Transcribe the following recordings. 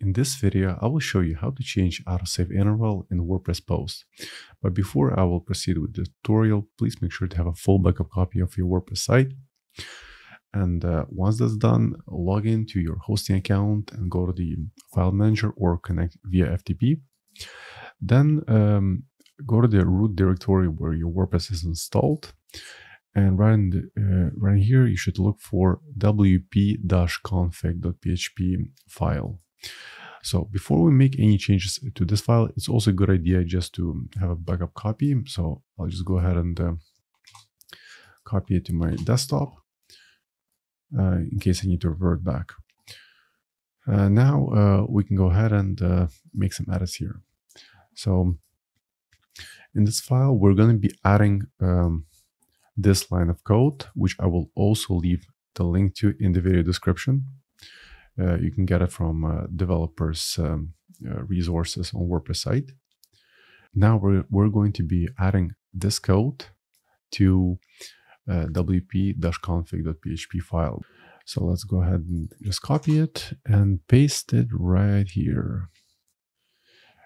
In this video, I will show you how to change autosave interval in WordPress posts. But before I will proceed with the tutorial, please make sure to have a full backup copy of your WordPress site. And once that's done, log into your hosting account and go to the file manager or connect via FTP. Then go to the root directory where your WordPress is installed. And right here, you should look for wp-config.php file. So before we make any changes to this file, it's also a good idea just to have a backup copy. So I'll just go ahead and copy it to my desktop in case I need to revert back. Now we can go ahead and make some edits here. So in this file, we're going to be adding this line of code, which I will also leave the link to in the video description. You can get it from developers resources on WordPress site. Now we're going to be adding this code to wp-config.php file. So let's go ahead and just copy it and paste it right here.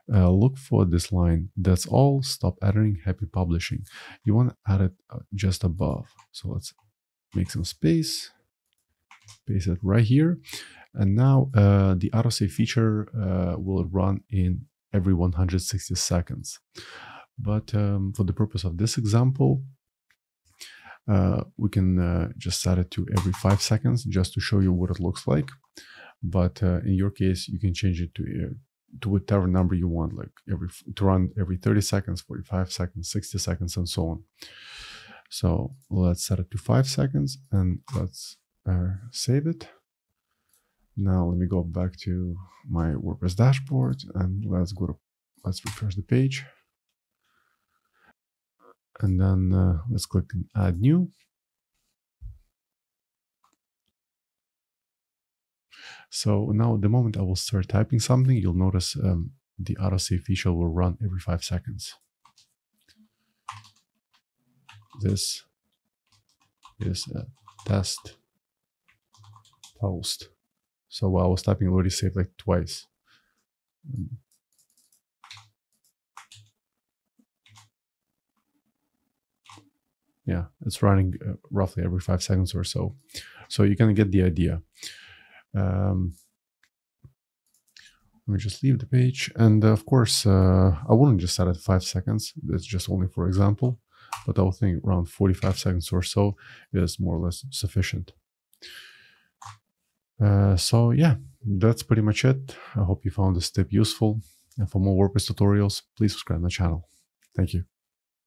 Look for this line. That's all. Stop editing. Happy publishing. You want to add it just above. So let's make some space. Paste it right here. And now the autosave feature will run in every 160 seconds. But for the purpose of this example, we can just set it to every 5 seconds just to show you what it looks like. But in your case, you can change it to whatever number you want, like to run every 30 seconds, 45 seconds, 60 seconds, and so on. So let's set it to 5 seconds and let's save it. Now let me go back to my WordPress dashboard and let's refresh the page. And then let's click on add new. So now the moment I will start typing something, you'll notice the autosave feature will run every 5 seconds. This is a test post. So while I was typing, I already saved like twice. Yeah, it's running roughly every 5 seconds or so. So you can get the idea. Let me just leave the page. And of course, I wouldn't just set it 5 seconds. That's just only for example. But I would think around 45 seconds or so is more or less sufficient. So yeah, that's pretty much it. I hope you found this tip useful. And for more WordPress tutorials, please subscribe to my channel. Thank you.